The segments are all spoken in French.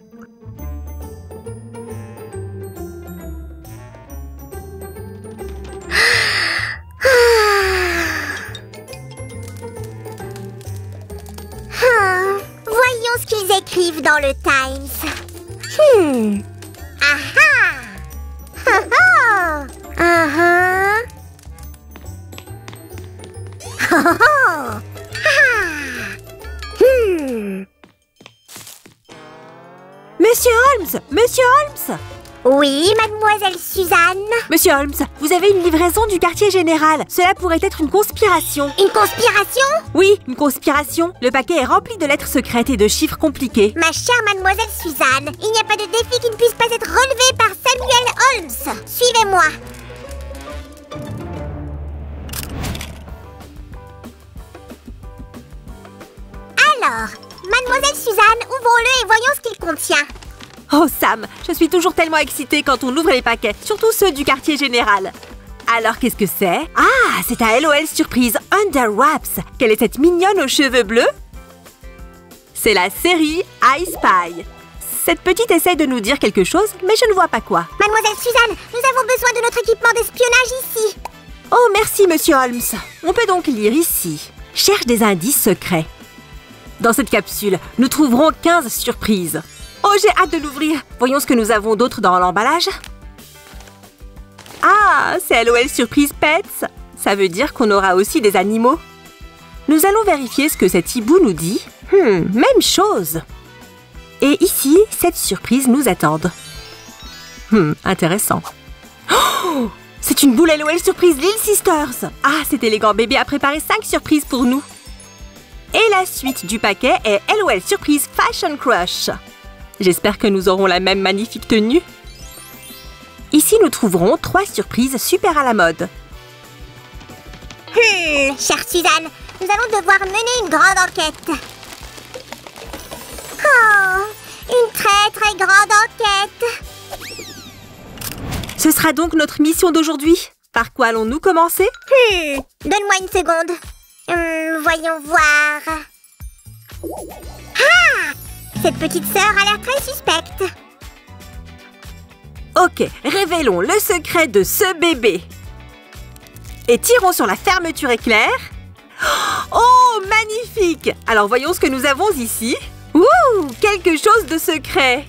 Voyons ce qu'ils écrivent dans le Times. Monsieur Holmes! Monsieur Holmes! Oui, mademoiselle Suzanne? Monsieur Holmes, vous avez une livraison du quartier général. Cela pourrait être une conspiration. Une conspiration? Oui, une conspiration. Le paquet est rempli de lettres secrètes et de chiffres compliqués. Ma chère mademoiselle Suzanne, il n'y a pas de défi qui ne puisse pas être relevé par Samuel Holmes. Suivez-moi. Alors, mademoiselle Suzanne, ouvrons-le et voyons ce qu'il contient. Oh Sam, je suis toujours tellement excitée quand on ouvre les paquets, surtout ceux du quartier général. Alors qu'est-ce que c'est? Ah, c'est un LOL Surprise Underwraps. Quelle est cette mignonne aux cheveux bleus? C'est la série Eye Spy. Cette petite essaye de nous dire quelque chose, mais je ne vois pas quoi. Mademoiselle Suzanne, nous avons besoin de notre équipement d'espionnage ici. Oh merci monsieur Holmes. On peut donc lire ici. Cherche des indices secrets. Dans cette capsule, nous trouverons 15 surprises. Oh, j'ai hâte de l'ouvrir. Voyons ce que nous avons d'autre dans l'emballage. Ah, c'est LOL Surprise Pets. Ça veut dire qu'on aura aussi des animaux. Nous allons vérifier ce que cet hibou nous dit. Même chose. Et ici, 7 surprises nous attendent. Intéressant. Oh, c'est une boule LOL Surprise Little Sisters. Ah, cet élégant bébé a préparé 5 surprises pour nous. Et la suite du paquet est LOL Surprise Fashion Crush. J'espère que nous aurons la même magnifique tenue. Ici, nous trouverons 3 surprises super à la mode. Chère Suzanne, nous allons devoir mener une grande enquête. Oh, une très très grande enquête. Ce sera donc notre mission d'aujourd'hui. Par quoi allons-nous commencer? Donne-moi une seconde. Voyons voir. Ah! Cette petite sœur a l'air très suspecte. Ok, révélons le secret de ce bébé. Et tirons sur la fermeture éclair. Oh, magnifique! Alors voyons ce que nous avons ici. Ouh, quelque chose de secret.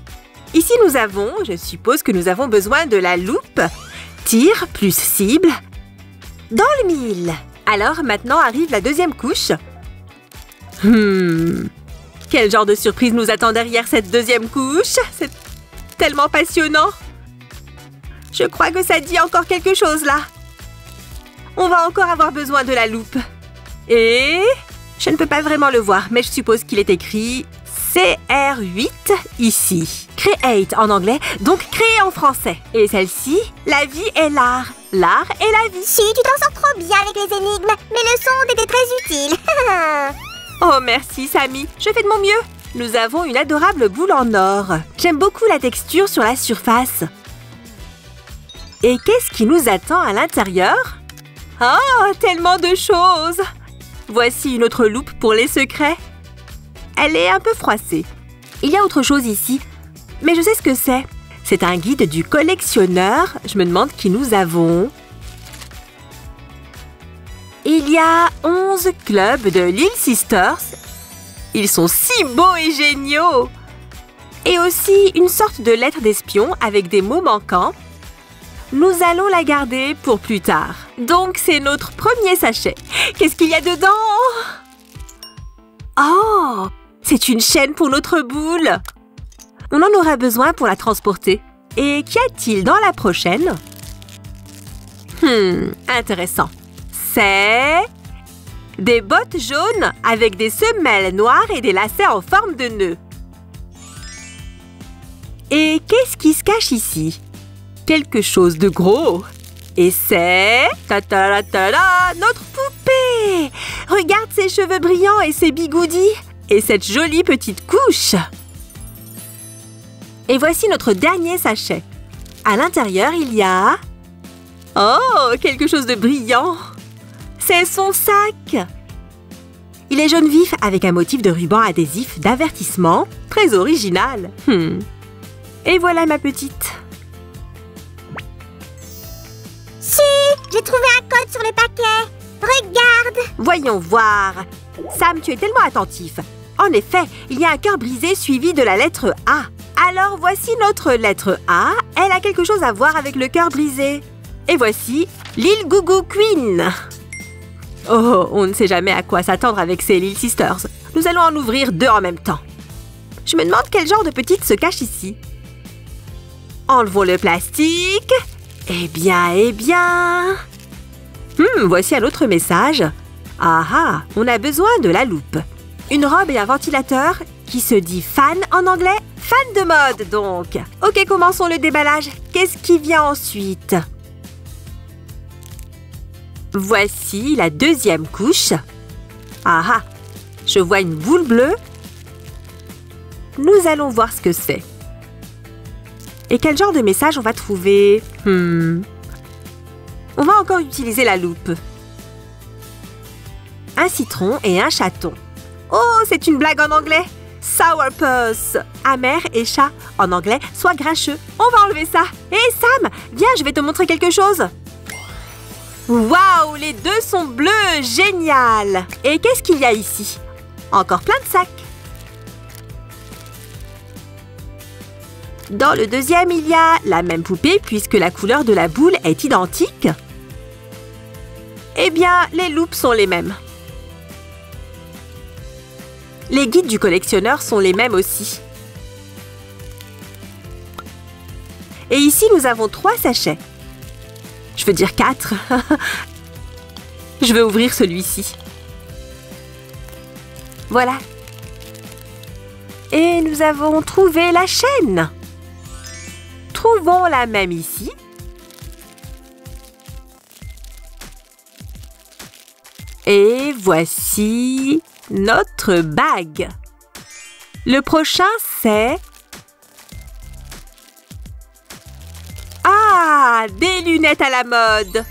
Ici nous avons, je suppose que nous avons besoin de la loupe. Tire plus cible. Dans le mille. Alors maintenant arrive la deuxième couche. Quel genre de surprise nous attend derrière cette deuxième couche? C'est tellement passionnant. Je crois que ça dit encore quelque chose, là. On va encore avoir besoin de la loupe. Et… je ne peux pas vraiment le voir, mais je suppose qu'il est écrit CR8 ici. Create en anglais, donc créer en français. Et celle-ci, la vie est l'art. L'art est la vie. Si, tu t'en sors trop bien avec les énigmes. Mes leçons étaient très utiles. Oh merci Samy, je fais de mon mieux. Nous avons une adorable boule en or. J'aime beaucoup la texture sur la surface. Et qu'est-ce qui nous attend à l'intérieur? Oh, tellement de choses! Voici une autre loupe pour les secrets. Elle est un peu froissée. Il y a autre chose ici, mais je sais ce que c'est. C'est un guide du collectionneur. Je me demande qui nous avons. Il y a 11 clubs de Lil Sisters. Ils sont si beaux et géniaux. Et aussi une sorte de lettre d'espion avec des mots manquants. Nous allons la garder pour plus tard. Donc c'est notre premier sachet. Qu'est-ce qu'il y a dedans? Oh, c'est une chaîne pour notre boule. On en aura besoin pour la transporter. Et qu'y a-t-il dans la prochaine? Intéressant. C'est… des bottes jaunes avec des semelles noires et des lacets en forme de nœuds. Et qu'est-ce qui se cache ici? Quelque chose de gros. Et c'est… ta-ta-ta-ta-ta, notre poupée! Regarde ses cheveux brillants et ses bigoudis. Et cette jolie petite couche. Et voici notre dernier sachet. À l'intérieur, il y a… oh, quelque chose de brillant! C'est son sac. Il est jaune vif avec un motif de ruban adhésif d'avertissement. Très original. Et voilà ma petite. Si, j'ai trouvé un code sur le paquet. Regarde. Voyons voir. Sam, tu es tellement attentif. En effet, il y a un cœur brisé suivi de la lettre A. Alors voici notre lettre A. Elle a quelque chose à voir avec le cœur brisé. Et voici Lil Gougou Queen. Oh, on ne sait jamais à quoi s'attendre avec ces Lil Sisters. Nous allons en ouvrir deux en même temps. Je me demande quel genre de petite se cache ici. Enlevons le plastique. Eh bien… voici un autre message. Ah, on a besoin de la loupe. Une robe et un ventilateur qui se dit fan en anglais. Fan de mode, donc. Ok, commençons le déballage. Qu'est-ce qui vient ensuite? Voici la deuxième couche. Ah, je vois une boule bleue. Nous allons voir ce que c'est. Et quel genre de message on va trouver? On va encore utiliser la loupe. Un citron et un chaton. Oh, c'est une blague en anglais. Sourpuss. Amer et chat. En anglais, soit grincheux. On va enlever ça. Hé, Sam, viens, je vais te montrer quelque chose. Waouh, les deux sont bleus. Génial. Et qu'est-ce qu'il y a ici? Encore plein de sacs. Dans le deuxième, il y a la même poupée puisque la couleur de la boule est identique. Eh bien, les loupes sont les mêmes. Les guides du collectionneur sont les mêmes aussi. Et ici, nous avons 3 sachets. Je veux dire 4. Je vais ouvrir celui-ci. Voilà. Et nous avons trouvé la chaîne. Trouvons la même ici. Et voici notre bague. Le prochain, c'est… Ah, des lunettes à la mode.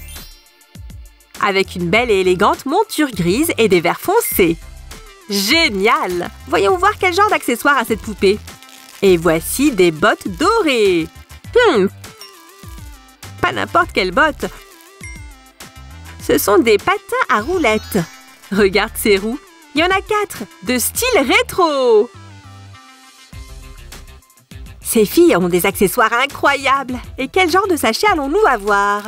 Avec une belle et élégante monture grise et des verres foncés. Génial! Voyons voir quel genre d'accessoire a cette poupée. Et voici des bottes dorées. Pas n'importe quelles bottes. Ce sont des patins à roulettes. Regarde ces roues. Il y en a 4, de style rétro. Ces filles ont des accessoires incroyables. Et quel genre de sachet allons-nous avoir?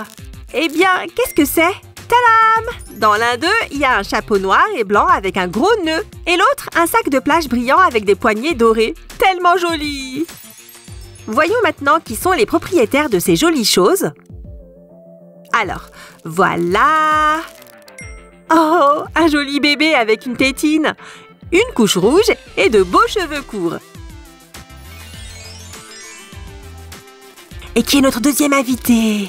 Eh bien, qu'est-ce que c'est? Tadam! Dans l'un d'eux, il y a un chapeau noir et blanc avec un gros nœud. Et l'autre, un sac de plage brillant avec des poignées dorées. Tellement joli! Voyons maintenant qui sont les propriétaires de ces jolies choses. Alors, voilà… Oh, un joli bébé avec une tétine, une couche rouge et de beaux cheveux courts. Et qui est notre deuxième invitée?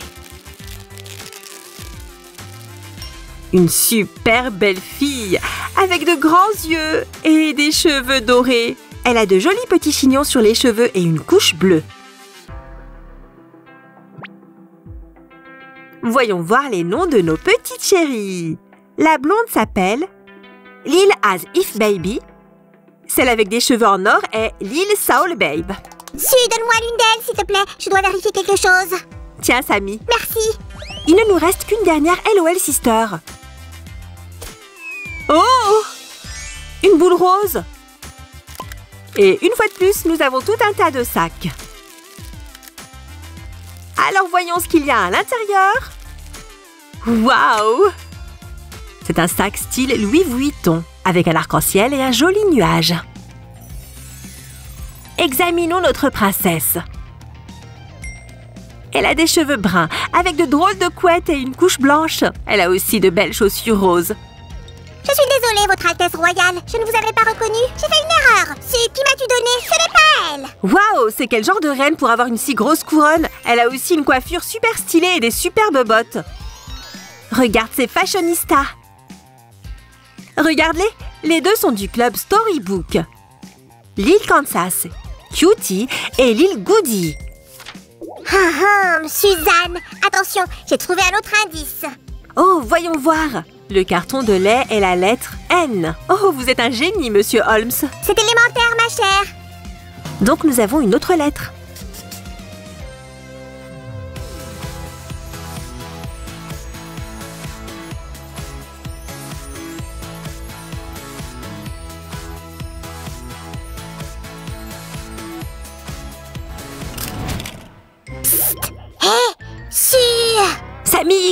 Une super belle fille, avec de grands yeux et des cheveux dorés. Elle a de jolis petits chignons sur les cheveux et une couche bleue. Voyons voir les noms de nos petites chéries. La blonde s'appelle Lil As If Baby. Celle avec des cheveux en or est Lil Soul Babe. Si, donne-moi l'une d'elles, s'il te plaît. Je dois vérifier quelque chose. Tiens, Samy. Merci. Il ne nous reste qu'une dernière LOL Sister. Oh! Une boule rose. Et une fois de plus, nous avons tout un tas de sacs. Alors, voyons ce qu'il y a à l'intérieur. Waouh! C'est un sac style Louis Vuitton, avec un arc-en-ciel et un joli nuage. Examinons notre princesse. Elle a des cheveux bruns, avec de drôles de couettes et une couche blanche. Elle a aussi de belles chaussures roses. Je suis désolée, Votre Altesse Royale, je ne vous avais pas reconnue. J'ai fait une erreur. Ce qui m'a-tu donné, ce n'est pas elle. Waouh, c'est quel genre de reine pour avoir une si grosse couronne? Elle a aussi une coiffure super stylée et des superbes bottes. Regarde ces fashionistas. Regardez, les deux sont du club Storybook. Lil Kansas, Cutie et Lil Goody. Suzanne, attention, j'ai trouvé un autre indice. Oh, voyons voir. Le carton de lait est la lettre N. Oh, vous êtes un génie, monsieur Holmes. C'est élémentaire, ma chère. Donc, nous avons une autre lettre.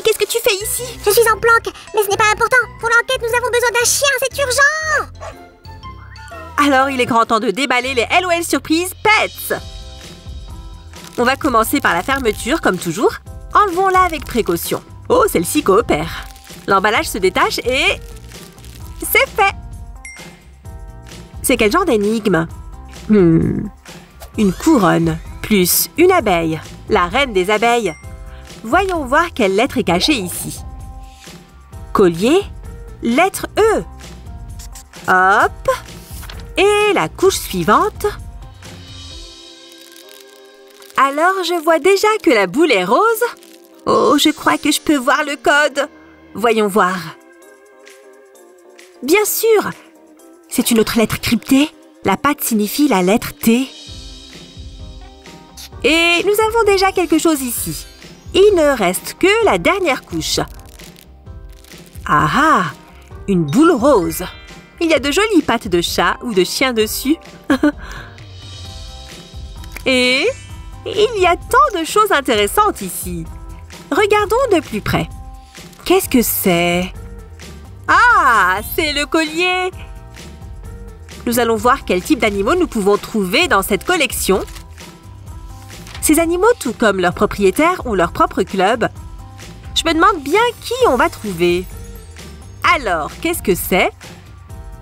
Qu'est-ce que tu fais ici? Je suis en planque, mais ce n'est pas important. Pour l'enquête, nous avons besoin d'un chien, c'est urgent. Alors, il est grand temps de déballer les LOL Surprise Pets. On va commencer par la fermeture, comme toujours. Enlevons-la avec précaution. Oh, celle-ci coopère. L'emballage se détache et… c'est fait. C'est quel genre d'énigme? Une couronne, plus une abeille. La reine des abeilles. Voyons voir quelle lettre est cachée ici. Collier, lettre E. Hop. Et la couche suivante. Alors, je vois déjà que la boule est rose. Oh, je crois que je peux voir le code. Voyons voir. Bien sûr. C'est une autre lettre cryptée. La patte signifie la lettre T. Et nous avons déjà quelque chose ici. Il ne reste que la dernière couche. Ah ah! Une boule rose. Il y a de jolies pattes de chat ou de chien dessus. Et il y a tant de choses intéressantes ici. Regardons de plus près. Qu'est-ce que c'est? Ah! C'est le collier! Nous allons voir quel type d'animaux nous pouvons trouver dans cette collection. Ces animaux, tout comme leurs propriétaires, ont leur propre club. Je me demande bien qui on va trouver. Alors, qu'est-ce que c'est?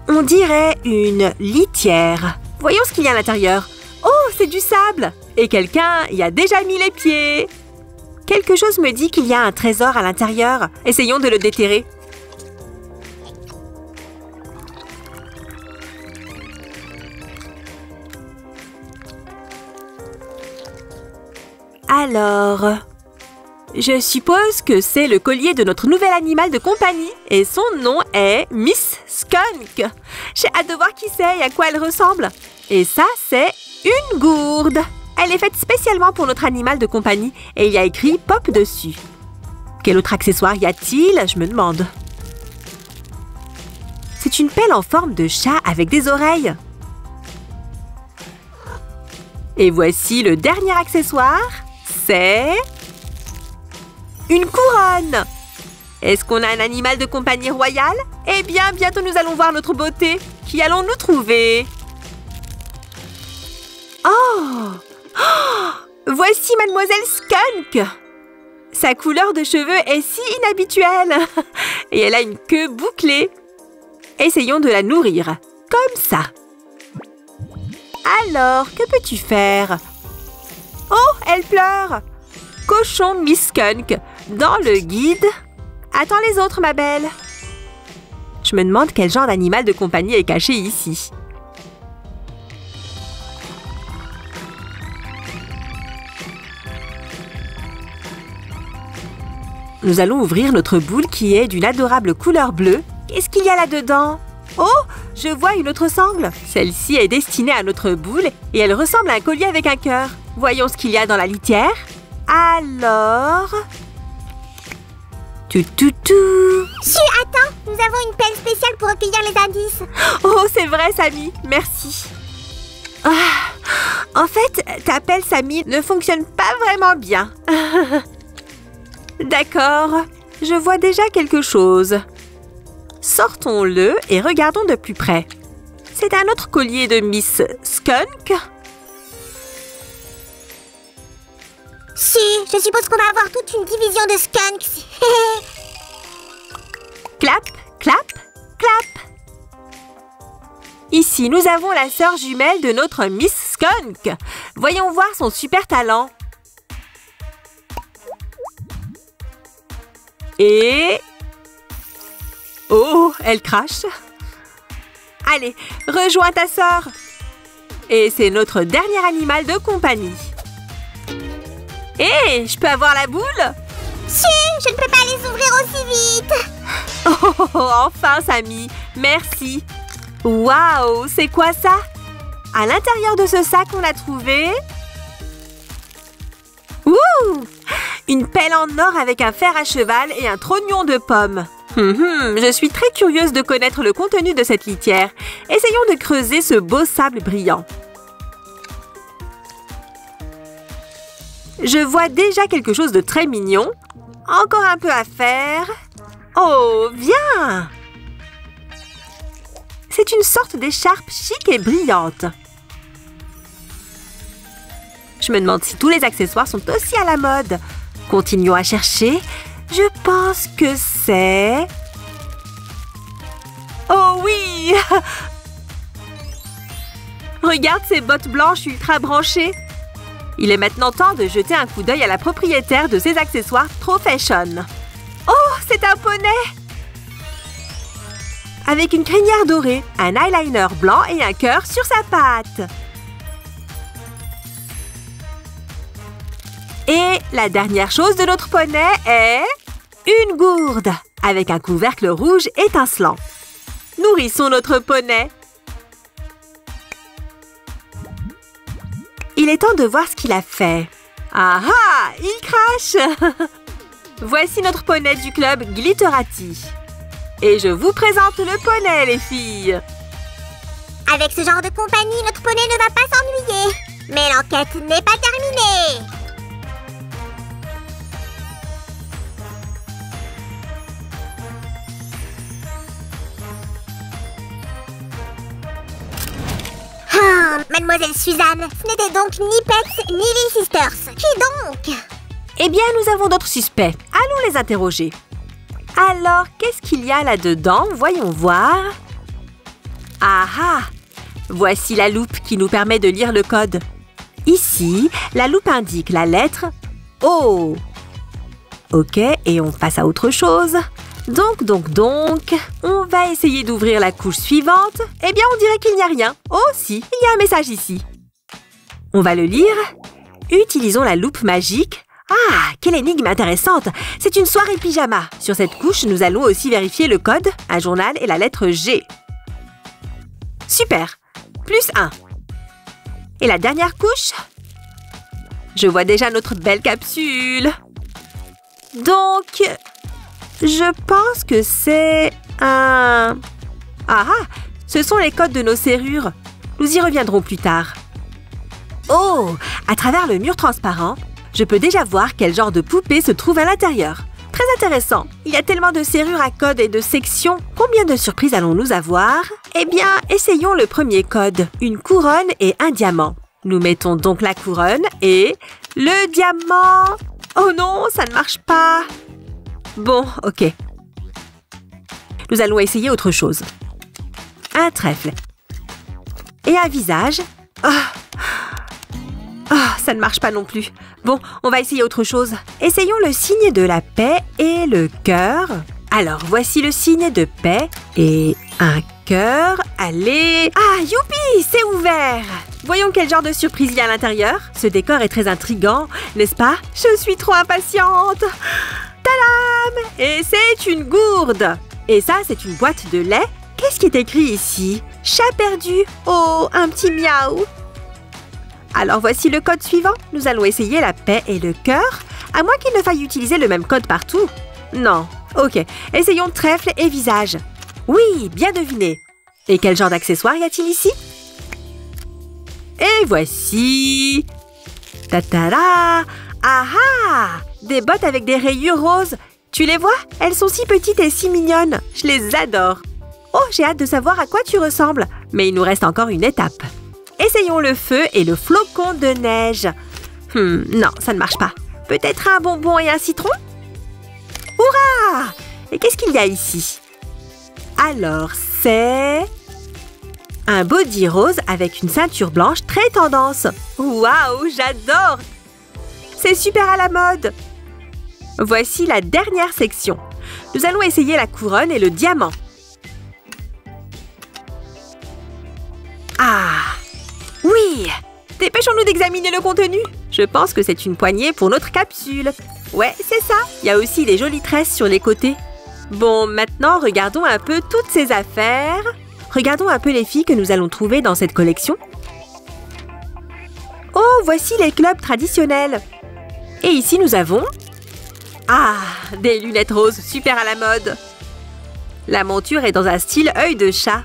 On dirait une litière. Voyons ce qu'il y a à l'intérieur. Oh, c'est du sable! Et quelqu'un y a déjà mis les pieds. Quelque chose me dit qu'il y a un trésor à l'intérieur. Essayons de le déterrer. Alors, je suppose que c'est le collier de notre nouvel animal de compagnie et son nom est Miss Skunk. J'ai hâte de voir qui c'est et à quoi elle ressemble. Et ça, c'est une gourde. Elle est faite spécialement pour notre animal de compagnie et il y a écrit Pop dessus. Quel autre accessoire y a-t-il? Je me demande. C'est une pelle en forme de chat avec des oreilles. Et voici le dernier accessoire. C'est… une couronne! Est-ce qu'on a un animal de compagnie royale? Eh bien, bientôt nous allons voir notre beauté. Qui allons-nous trouver? Oh! Voici Mademoiselle Skunk! Sa couleur de cheveux est si inhabituelle. Et elle a une queue bouclée. Essayons de la nourrir. Comme ça. Alors, que peux-tu faire? Oh, elle pleure! Cochon Miss Skunk, dans le guide. Attends les autres, ma belle. Je me demande quel genre d'animal de compagnie est caché ici. Nous allons ouvrir notre boule qui est d'une adorable couleur bleue. Qu'est-ce qu'il y a là-dedans? Oh, je vois une autre sangle. Celle-ci est destinée à notre boule et elle ressemble à un collier avec un cœur. Voyons ce qu'il y a dans la litière. Alors… Chut, attends, nous avons une pelle spéciale pour recueillir les indices. Oh, c'est vrai, Samy. Merci. Ah, en fait, ta pelle, Samy, ne fonctionne pas vraiment bien. D'accord, je vois déjà quelque chose. Sortons-le et regardons de plus près. C'est un autre collier de Miss Skunk. Si, je suppose qu'on va avoir toute une division de skunks. Clap, clap, clap. Ici, nous avons la sœur jumelle de notre Miss Skunk. Voyons voir son super talent. Et… oh, elle crache. Allez, rejoins ta sœur. Et c'est notre dernier animal de compagnie. Hé, je peux avoir la boule? Chier, je ne peux pas les ouvrir aussi vite. Oh, enfin, Samy, merci. Waouh, c'est quoi ça? À l'intérieur de ce sac, on a trouvé... Ouh! Une pelle en or avec un fer à cheval et un trognon de pommes. Je suis très curieuse de connaître le contenu de cette litière. Essayons de creuser ce beau sable brillant. Je vois déjà quelque chose de très mignon. Encore un peu à faire. Oh, viens! C'est une sorte d'écharpe chic et brillante. Je me demande si tous les accessoires sont aussi à la mode. Continuons à chercher. Je pense que c'est... Oh oui! Regarde ces bottes blanches ultra branchées. Il est maintenant temps de jeter un coup d'œil à la propriétaire de ces accessoires trop fashion. Oh, c'est un poney! Avec une crinière dorée, un eyeliner blanc et un cœur sur sa patte. Et la dernière chose de notre poney est une gourde avec un couvercle rouge étincelant. Nourrissons notre poney. Il est temps de voir ce qu'il a fait. Ah ah! Il crache! Voici notre poney du club Glitterati. Et je vous présente le poney, les filles. Avec ce genre de compagnie, notre poney ne va pas s'ennuyer. Mais l'enquête n'est pas terminée. Mademoiselle Suzanne, ce n'était donc ni Pets, ni Little Sisters. Qui donc? Eh bien, nous avons d'autres suspects. Allons les interroger. Alors, qu'est-ce qu'il y a là-dedans? Voyons voir. Ah ah! Voici la loupe qui nous permet de lire le code. Ici, la loupe indique la lettre O. Ok, et on passe à autre chose. Donc, on va essayer d'ouvrir la couche suivante. Eh bien, on dirait qu'il n'y a rien. Oh si, il y a un message ici. On va le lire. Utilisons la loupe magique. Ah, quelle énigme intéressante. C'est une soirée pyjama. Sur cette couche, nous allons aussi vérifier le code, un journal et la lettre G. Super. +1. Et la dernière couche? Je vois déjà notre belle capsule. Donc... je pense que c'est un... Ah ah! Ce sont les codes de nos serrures. Nous y reviendrons plus tard. Oh! À travers le mur transparent, je peux déjà voir quel genre de poupée se trouve à l'intérieur. Très intéressant. Il y a tellement de serrures à codes et de sections. Combien de surprises allons-nous avoir? Eh bien, essayons le premier code. Une couronne et un diamant. Nous mettons donc la couronne et... le diamant! Oh non, ça ne marche pas! Bon, ok. Nous allons essayer autre chose. Un trèfle. Et un visage. Oh, ça ne marche pas non plus. Bon, on va essayer autre chose. Essayons le signe de la paix et le cœur. Alors, voici le signe de paix et un cœur. Allez! Ah, youpi! C'est ouvert! Voyons quel genre de surprise il y a à l'intérieur. Ce décor est très intriguant, n'est-ce pas? Je suis trop impatiente! Tadam! Et c'est une gourde! Et ça, c'est une boîte de lait. Qu'est-ce qui est écrit ici? Chat perdu! Oh, un petit miaou! Alors voici le code suivant. Nous allons essayer la paix et le cœur, à moins qu'il ne faille utiliser le même code partout. Non. Ok, essayons trèfle et visage. Oui, bien deviné. Et quel genre d'accessoire y a-t-il ici? Et voici... Ta-ta-da! Ah ah! Des bottes avec des rayures roses. Tu les vois? Elles sont si petites et si mignonnes. Je les adore. Oh, j'ai hâte de savoir à quoi tu ressembles. Mais il nous reste encore une étape. Essayons le feu et le flocon de neige. Non, ça ne marche pas. Peut-être un bonbon et un citron? Hurrah! Et qu'est-ce qu'il y a ici? Alors, c'est... un body rose avec une ceinture blanche très tendance. Waouh, j'adore! C'est super à la mode! Voici la dernière section. Nous allons essayer la couronne et le diamant. Ah! Oui! Dépêchons-nous d'examiner le contenu. Je pense que c'est une poignée pour notre capsule. Ouais, c'est ça. Il y a aussi des jolies tresses sur les côtés. Bon, maintenant, regardons un peu toutes ces affaires. Regardons un peu les filles que nous allons trouver dans cette collection. Oh, voici les clubs traditionnels. Et ici, nous avons… Ah, des lunettes roses super à la mode. La monture est dans un style œil de chat.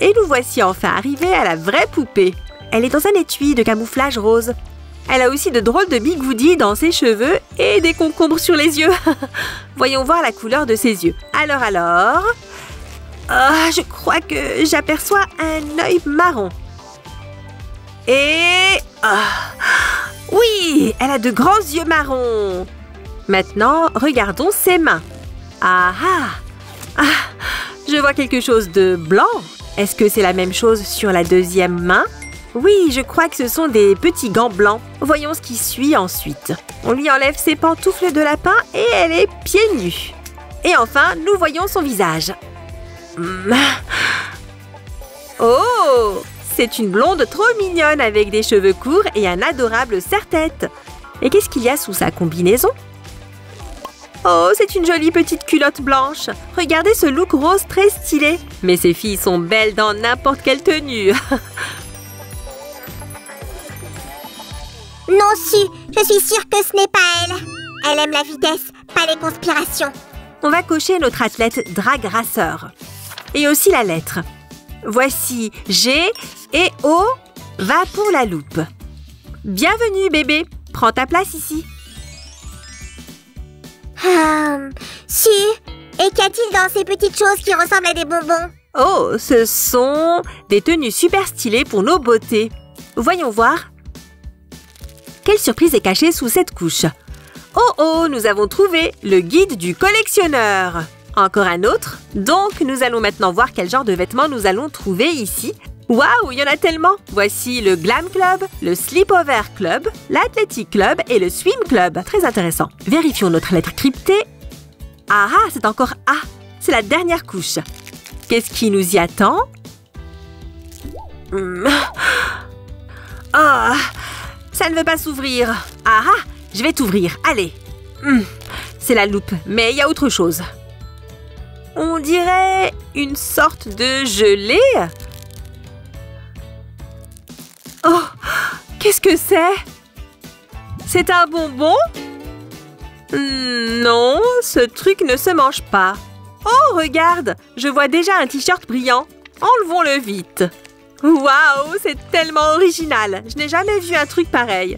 Et nous voici enfin arrivés à la vraie poupée. Elle est dans un étui de camouflage rose. Elle a aussi de drôles de bigoudis dans ses cheveux et des concombres sur les yeux. Voyons voir la couleur de ses yeux. Alors… Oh, je crois que j'aperçois un œil marron. Et… Oh, oui, elle a de grands yeux marrons. Maintenant, regardons ses mains. Ah ah, je vois quelque chose de blanc. Est-ce que c'est la même chose sur la deuxième main? Oui, je crois que ce sont des petits gants blancs. Voyons ce qui suit ensuite. On lui enlève ses pantoufles de lapin et elle est pieds nus. Et enfin, nous voyons son visage. Oh! C'est une blonde trop mignonne avec des cheveux courts et un adorable serre-tête. Et qu'est-ce qu'il y a sous sa combinaison? Oh, c'est une jolie petite culotte blanche. Regardez ce look rose très stylé. Mais ces filles sont belles dans n'importe quelle tenue. Nancy, je suis sûre que ce n'est pas elle. Elle aime la vitesse, pas les conspirations. On va cocher notre athlète Drag Raceur. Et aussi la lettre. Voici G et O. Va pour la loupe. Bienvenue, bébé. Prends ta place ici. Si. Et qu'a-t-il dans ces petites choses qui ressemblent à des bonbons? Oh, ce sont des tenues super stylées pour nos beautés. Voyons voir. Quelle surprise est cachée sous cette couche? Oh oh, nous avons trouvé le guide du collectionneur. Encore un autre. Donc, nous allons maintenant voir quel genre de vêtements nous allons trouver ici. Waouh, il y en a tellement! Voici le Glam Club, le Sleepover Club, l'Athletic Club et le Swim Club. Très intéressant. Vérifions notre lettre cryptée. Ah ah, c'est encore A. C'est la dernière couche. Qu'est-ce qui nous y attend? Oh, ça ne veut pas s'ouvrir. Ah ah, je vais t'ouvrir. Allez. C'est la loupe, mais il y a autre chose. On dirait une sorte de gelée. Oh, qu'est-ce que c'est? C'est un bonbon? Non, ce truc ne se mange pas. Oh, regarde, je vois déjà un t-shirt brillant. Enlevons-le vite. Waouh, c'est tellement original. Je n'ai jamais vu un truc pareil.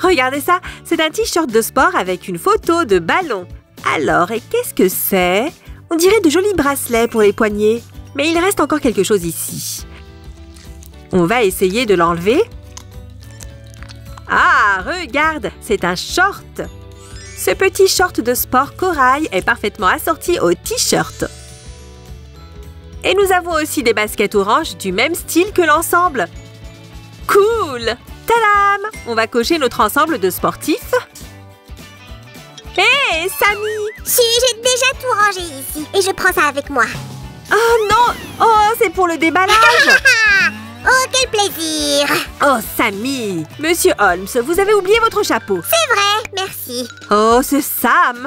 Regardez ça, c'est un t-shirt de sport avec une photo de ballon. Alors, et qu'est-ce que c'est? On dirait de jolis bracelets pour les poignets. Mais il reste encore quelque chose ici. On va essayer de l'enlever. Ah, regarde, c'est un short. Ce petit short de sport corail est parfaitement assorti au t-shirt. Et nous avons aussi des baskets oranges du même style que l'ensemble. Cool! Tadam! On va cocher notre ensemble de sportifs. Hé, Samy! Si, j'ai déjà tout rangé ici et je prends ça avec moi. Oh non! Oh, c'est pour le déballage! Oh, quel plaisir! Oh, Samy! Monsieur Holmes, vous avez oublié votre chapeau. C'est vrai, merci. Oh, c'est Sam!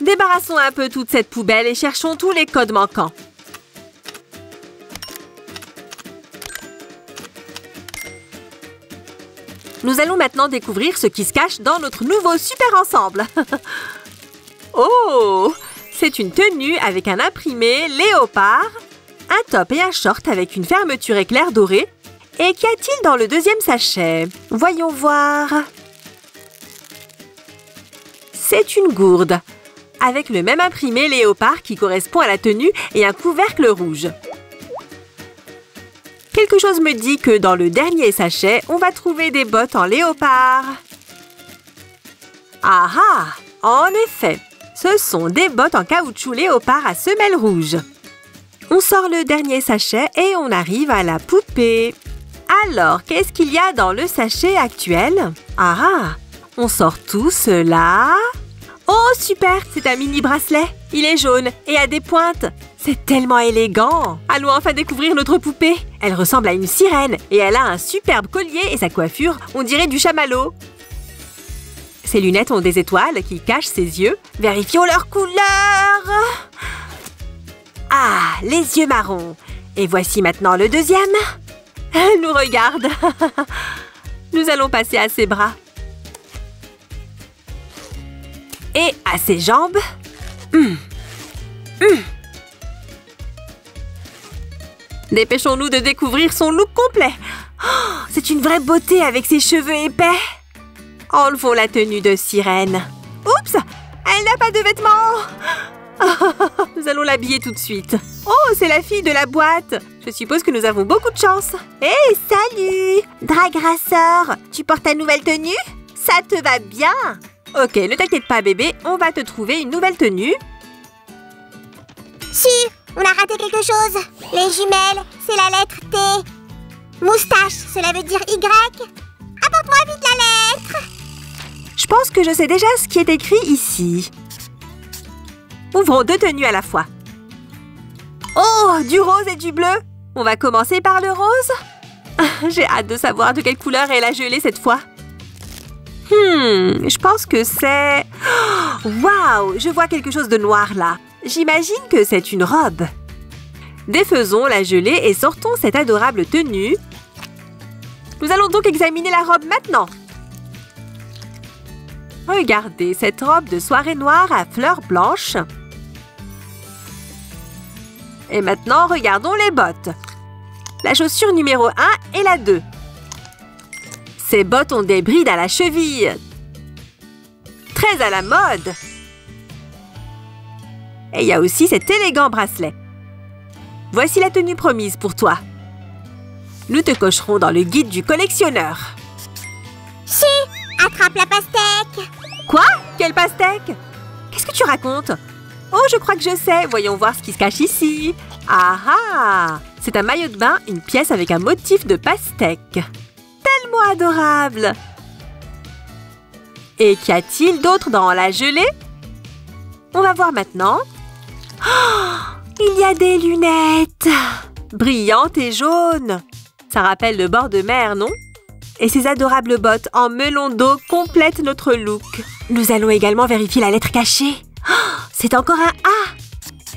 Débarrassons un peu toute cette poubelle et cherchons tous les codes manquants. Nous allons maintenant découvrir ce qui se cache dans notre nouveau super ensemble. Oh! C'est une tenue avec un imprimé léopard. Un top et un short avec une fermeture éclair dorée. Et qu'y a-t-il dans le deuxième sachet? Voyons voir. C'est une gourde, avec le même imprimé léopard qui correspond à la tenue et un couvercle rouge. Quelque chose me dit que dans le dernier sachet, on va trouver des bottes en léopard. Ah ah! En effet, ce sont des bottes en caoutchouc léopard à semelles rouges. On sort le dernier sachet et on arrive à la poupée. Alors, qu'est-ce qu'il y a dans le sachet actuel? Ah, on sort tout cela. Oh, super! C'est un mini bracelet. Il est jaune et a des pointes. C'est tellement élégant. Allons enfin découvrir notre poupée. Elle ressemble à une sirène et elle a un superbe collier et sa coiffure, on dirait du chamallow. Ses lunettes ont des étoiles qui cachent ses yeux. Vérifions leur couleur. Ah, les yeux marrons. Et voici maintenant le deuxième. Elle nous regarde. Nous allons passer à ses bras. Et à ses jambes. Dépêchons-nous de découvrir son look complet. Oh, c'est une vraie beauté avec ses cheveux épais. Enlevons la tenue de sirène. Oups! Elle n'a pas de vêtements. Oh, nous allons l'habiller tout de suite. Oh, c'est la fille de la boîte. Je suppose que nous avons beaucoup de chance. Hey, salut! Drag Raceur, tu portes ta nouvelle tenue? Ça te va bien? Ok, ne t'inquiète pas, bébé. On va te trouver une nouvelle tenue. Si, on a raté quelque chose. Les jumelles, c'est la lettre T. Moustache, cela veut dire Y. Apporte-moi vite la lettre. Je pense que je sais déjà ce qui est écrit ici. Ouvrons deux tenues à la fois. Oh, du rose et du bleu. On va commencer par le rose. J'ai hâte de savoir de quelle couleur est la gelée cette fois. Je pense que c'est… Waouh, je vois quelque chose de noir là. J'imagine que c'est une robe. Défaisons la gelée et sortons cette adorable tenue. Nous allons donc examiner la robe maintenant. Regardez cette robe de soirée noire à fleurs blanches. Et maintenant, regardons les bottes. La chaussure numéro 1 et la 2. Ces bottes ont des brides à la cheville. Très à la mode. Et il y a aussi cet élégant bracelet. Voici la tenue promise pour toi. Nous te cocherons dans le guide du collectionneur. Si, attrape la pastèque. Quoi? Quelle pastèque? Qu'est-ce que tu racontes? Oh, je crois que je sais. Voyons voir ce qui se cache ici. Ah ah! C'est un maillot de bain, une pièce avec un motif de pastèque. Tellement adorable! Et qu'y a-t-il d'autre dans la gelée? On va voir maintenant. Oh, il y a des lunettes! Brillantes et jaunes. Ça rappelle le bord de mer, non? Et ces adorables bottes en melon d'eau complètent notre look. Nous allons également vérifier la lettre cachée. Oh, c'est encore un A.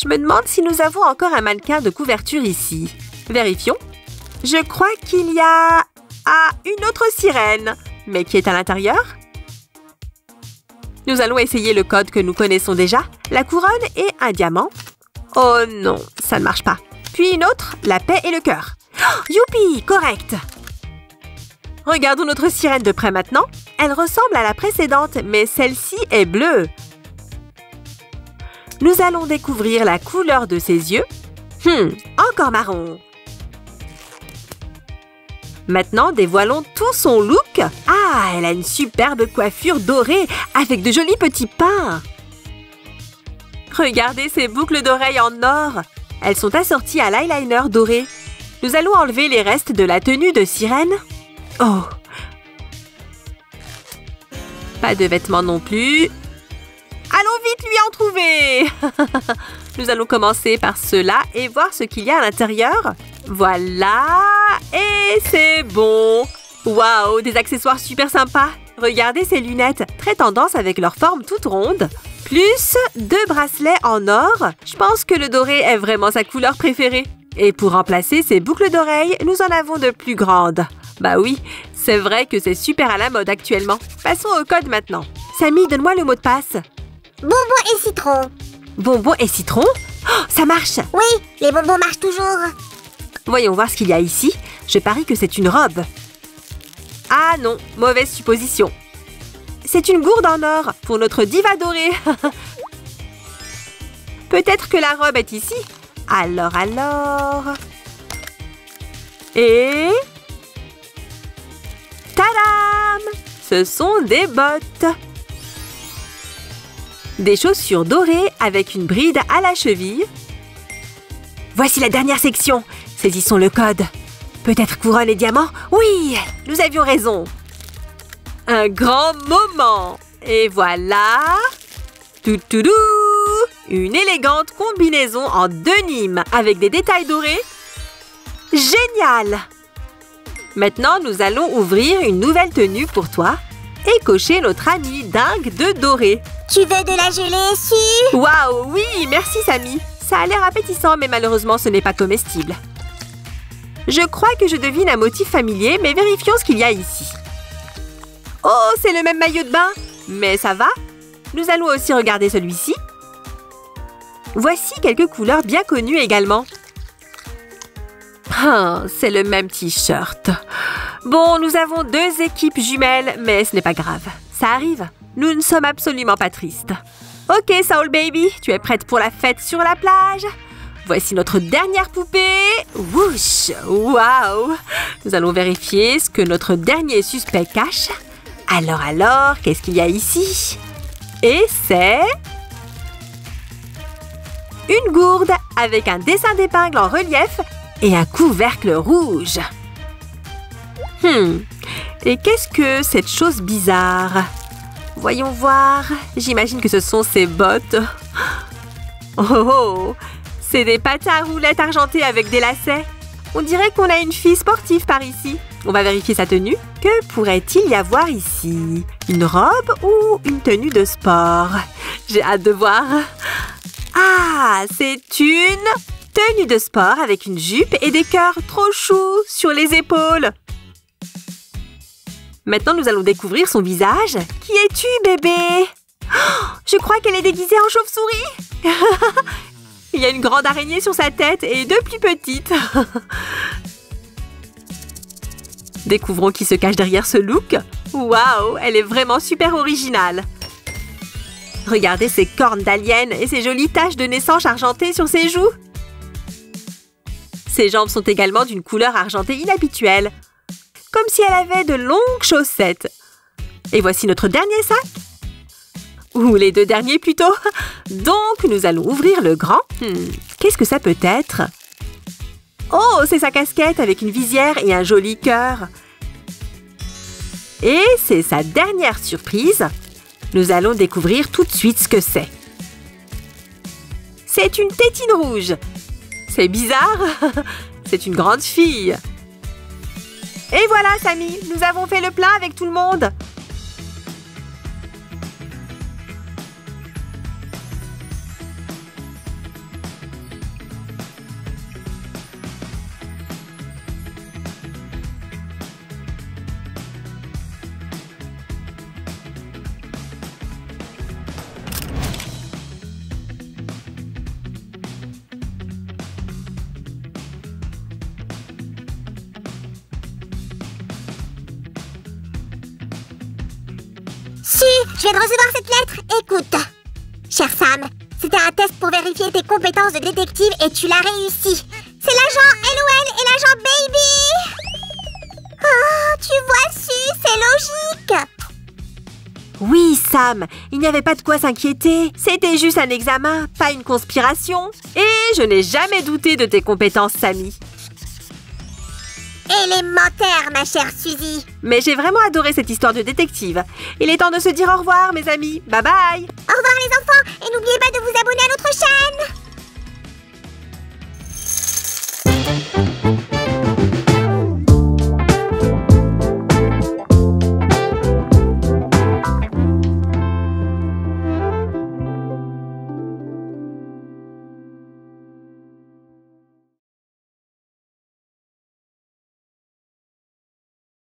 Je me demande si nous avons encore un mannequin de couverture ici. Vérifions. Je crois qu'il y a… Ah, une autre sirène. Mais qui est à l'intérieur? Nous allons essayer le code que nous connaissons déjà. La couronne et un diamant. Oh non, ça ne marche pas. Puis une autre, la paix et le cœur. Oh, youpi, correct. Regardons notre sirène de près maintenant. Elle ressemble à la précédente, mais celle-ci est bleue. Nous allons découvrir la couleur de ses yeux. Encore marron. Maintenant, dévoilons tout son look. Ah, elle a une superbe coiffure dorée avec de jolis petits pins. Regardez ces boucles d'oreilles en or. Elles sont assorties à l'eyeliner doré. Nous allons enlever les restes de la tenue de sirène. Oh! Pas de vêtements non plus. Allons vite lui en trouver. Nous allons commencer par cela et voir ce qu'il y a à l'intérieur. Voilà. Et c'est bon. Waouh, des accessoires super sympas. Regardez ces lunettes, très tendance avec leur forme toute ronde. Plus deux bracelets en or. Je pense que le doré est vraiment sa couleur préférée. Et pour remplacer ces boucles d'oreilles, nous en avons de plus grandes. Bah oui, c'est vrai que c'est super à la mode actuellement. Passons au code maintenant. Samy, donne-moi le mot de passe. Bonbon et citron. Bonbon et citron? Oh, ça marche! Oui, les bonbons marchent toujours. Voyons voir ce qu'il y a ici. Je parie que c'est une robe. Ah non, mauvaise supposition. C'est une gourde en or pour notre diva dorée. Peut-être que la robe est ici. Alors... Et... Tadam! Ce sont des bottes. Des chaussures dorées avec une bride à la cheville. Voici la dernière section. Saisissons le code. Peut-être couronne et diamant? Oui! Nous avions raison. Un grand moment. Et voilà. Toutoudou! Une élégante combinaison en denim avec des détails dorés. Génial! Maintenant, nous allons ouvrir une nouvelle tenue pour toi. et cocher notre ami dingue de doré. Tu veux de la gelée, si? Waouh, oui, merci Samy. Ça a l'air appétissant, mais malheureusement ce n'est pas comestible. Je crois que je devine un motif familier, mais vérifions ce qu'il y a ici. Oh, c'est le même maillot de bain. Mais ça va. Nous allons aussi regarder celui-ci. Voici quelques couleurs bien connues également. Ah, c'est le même t-shirt. Bon, nous avons deux équipes jumelles, mais ce n'est pas grave. Ça arrive. Nous ne sommes absolument pas tristes. Ok, Soul Baby, tu es prête pour la fête sur la plage? Voici notre dernière poupée. Wouch! Waouh! Nous allons vérifier ce que notre dernier suspect cache. Alors, qu'est-ce qu'il y a ici? Et c'est… une gourde avec un dessin d'épingle en relief et un couvercle rouge. Et qu'est-ce que cette chose bizarre? Voyons voir… J'imagine que ce sont ses bottes. Oh! C'est des patins à roulettes argentées avec des lacets. On dirait qu'on a une fille sportive par ici. On va vérifier sa tenue. Que pourrait-il y avoir ici? Une robe ou une tenue de sport? J'ai hâte de voir. Ah, c'est une tenue de sport avec une jupe et des cœurs trop choux sur les épaules. Maintenant, nous allons découvrir son visage. Qui es-tu, bébé? Oh, je crois qu'elle est déguisée en chauve-souris. Il y a une grande araignée sur sa tête et deux plus petites. Découvrons qui se cache derrière ce look. Waouh, elle est vraiment super originale. Regardez ses cornes d'alien et ses jolies taches de naissance argentées sur ses joues. Ses jambes sont également d'une couleur argentée inhabituelle, comme si elle avait de longues chaussettes. Et voici notre dernier sac. Ou les deux derniers plutôt. Donc, nous allons ouvrir le grand. Qu'est-ce que ça peut être? Oh, c'est sa casquette avec une visière et un joli cœur. Et c'est sa dernière surprise. Nous allons découvrir tout de suite ce que c'est. C'est une tétine rouge. C'est bizarre. C'est une grande fille. Et voilà, Samy, nous avons fait le plein avec tout le monde. Je viens de recevoir cette lettre, écoute. Cher Sam, c'était un test pour vérifier tes compétences de détective et tu l'as réussi. C'est l'agent LOL et l'agent Baby. Oh, tu vois, Su, c'est logique. Oui, Sam, il n'y avait pas de quoi s'inquiéter. C'était juste un examen, pas une conspiration. Et je n'ai jamais douté de tes compétences, Samy. Élémentaire, ma chère Suzy. Mais j'ai vraiment adoré cette histoire de détective. Il est temps de se dire au revoir, mes amis. Bye bye. Au revoir, les enfants. Et n'oubliez pas de vous abonner